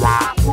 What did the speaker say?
Wow.